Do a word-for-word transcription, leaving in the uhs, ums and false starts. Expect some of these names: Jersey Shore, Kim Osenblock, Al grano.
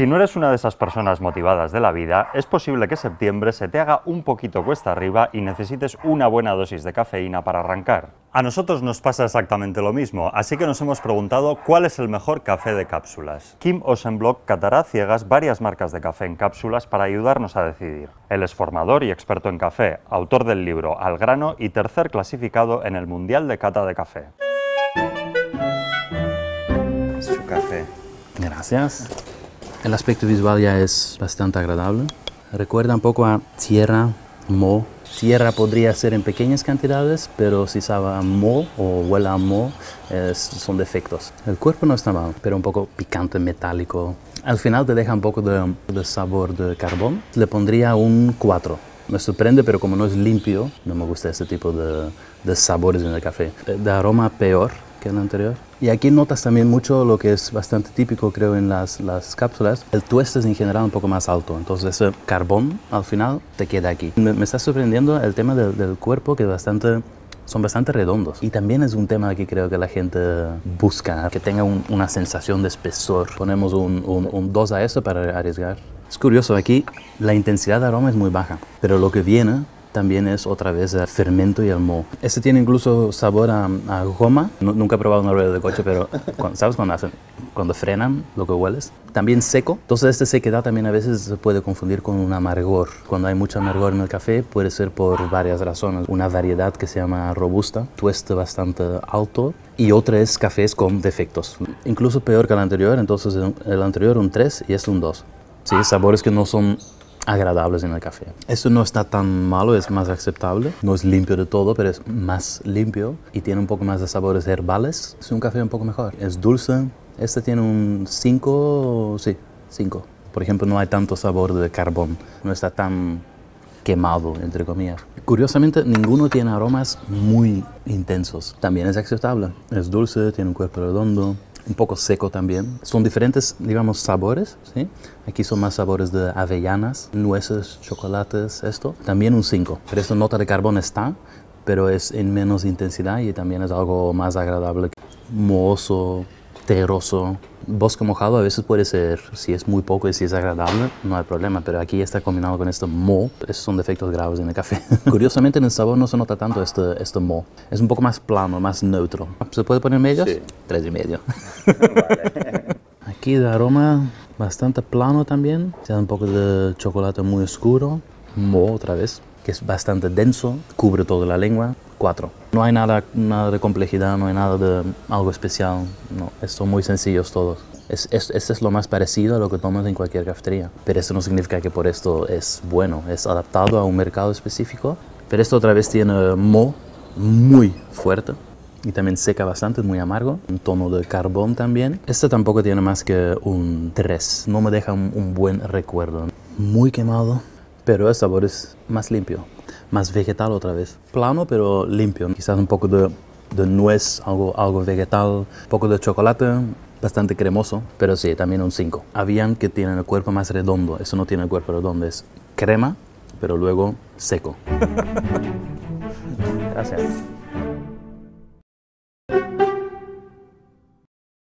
Si no eres una de esas personas motivadas de la vida, es posible que septiembre se te haga un poquito cuesta arriba y necesites una buena dosis de cafeína para arrancar. A nosotros nos pasa exactamente lo mismo, así que nos hemos preguntado cuál es el mejor café de cápsulas. Kim Osenblock catará ciegas varias marcas de café en cápsulas para ayudarnos a decidir. Él es formador y experto en café, autor del libro Al grano y tercer clasificado en el Mundial de Cata de Café. Su café. Gracias. El aspecto visual ya es bastante agradable. Recuerda un poco a tierra, moho. Tierra podría ser en pequeñas cantidades, pero si sabe a moho o huele a moho, es, son defectos. El cuerpo no está mal, pero un poco picante, metálico. Al final te deja un poco de, de sabor de carbón. Le pondría un cuatro. Me sorprende, pero como no es limpio, no me gusta este tipo de, de sabores en el café. De aroma peor que el anterior. Y aquí notas también mucho lo que es bastante típico, creo, en las, las cápsulas. El tueste es en general un poco más alto, entonces el carbón al final te queda aquí. Me, me está sorprendiendo el tema del, del cuerpo, que es bastante, son bastante redondos. Y también es un tema que creo que la gente busca, que tenga un, una sensación de espesor. Ponemos un, un, un dos a eso para arriesgar. Es curioso, aquí la intensidad de aroma es muy baja, pero lo que viene también es otra vez el fermento y el moho. Este tiene incluso sabor a, a goma. No, nunca he probado una rueda de coche, pero cuando, ¿sabes cuando hacen? Cuando frenan, lo que hueles. También seco. Entonces esta sequedad también a veces se puede confundir con un amargor. Cuando hay mucho amargor en el café puede ser por varias razones. Una variedad que se llama robusta, tueste bastante alto. Y otra es cafés con defectos. Incluso peor que el anterior, entonces el anterior un tres y este un dos. Sí, sabores que no son agradables en el café. Esto no está tan malo, es más aceptable. No es limpio de todo, pero es más limpio y tiene un poco más de sabores herbales. Es un café un poco mejor. Es dulce. Este tiene un cinco, sí, cinco. Por ejemplo, no hay tanto sabor de carbón. No está tan quemado, entre comillas. Curiosamente, ninguno tiene aromas muy intensos. También es aceptable. Es dulce, tiene un cuerpo redondo. Un poco seco también. Son diferentes, digamos, sabores, ¿sí? Aquí son más sabores de avellanas, nueces, chocolates, esto. También un cinco. Pero esta nota de carbón está, pero es en menos intensidad y también es algo más agradable. Mohoso, terroso. Bosque mojado a veces puede ser, si es muy poco y si es agradable, no hay problema, pero aquí está combinado con este moho. Esos son defectos graves en el café. Curiosamente en el sabor no se nota tanto este, este moho. Es un poco más plano, más neutro. ¿Se puede poner medios? Sí. Tres y medio. Vale. Aquí de aroma bastante plano también. Se da un poco de chocolate muy oscuro. Moho otra vez, que es bastante denso, cubre toda la lengua. Cuatro. No hay nada, nada de complejidad, no hay nada de algo especial, no, son muy sencillos todos. Es, es, este es lo más parecido a lo que tomas en cualquier cafetería, pero eso no significa que por esto es bueno, es adaptado a un mercado específico. Pero esto otra vez tiene moho muy fuerte y también seca bastante, muy amargo, un tono de carbón también. Este tampoco tiene más que un tres, no me deja un, un buen recuerdo. Muy quemado, pero el sabor es más limpio. Más vegetal otra vez. Plano pero limpio. Quizás un poco de, de nuez, algo, algo vegetal, un poco de chocolate, bastante cremoso, pero sí, también un cinco. Habían que tienen el cuerpo más redondo, eso no tiene el cuerpo redondo, es crema, pero luego seco. Gracias.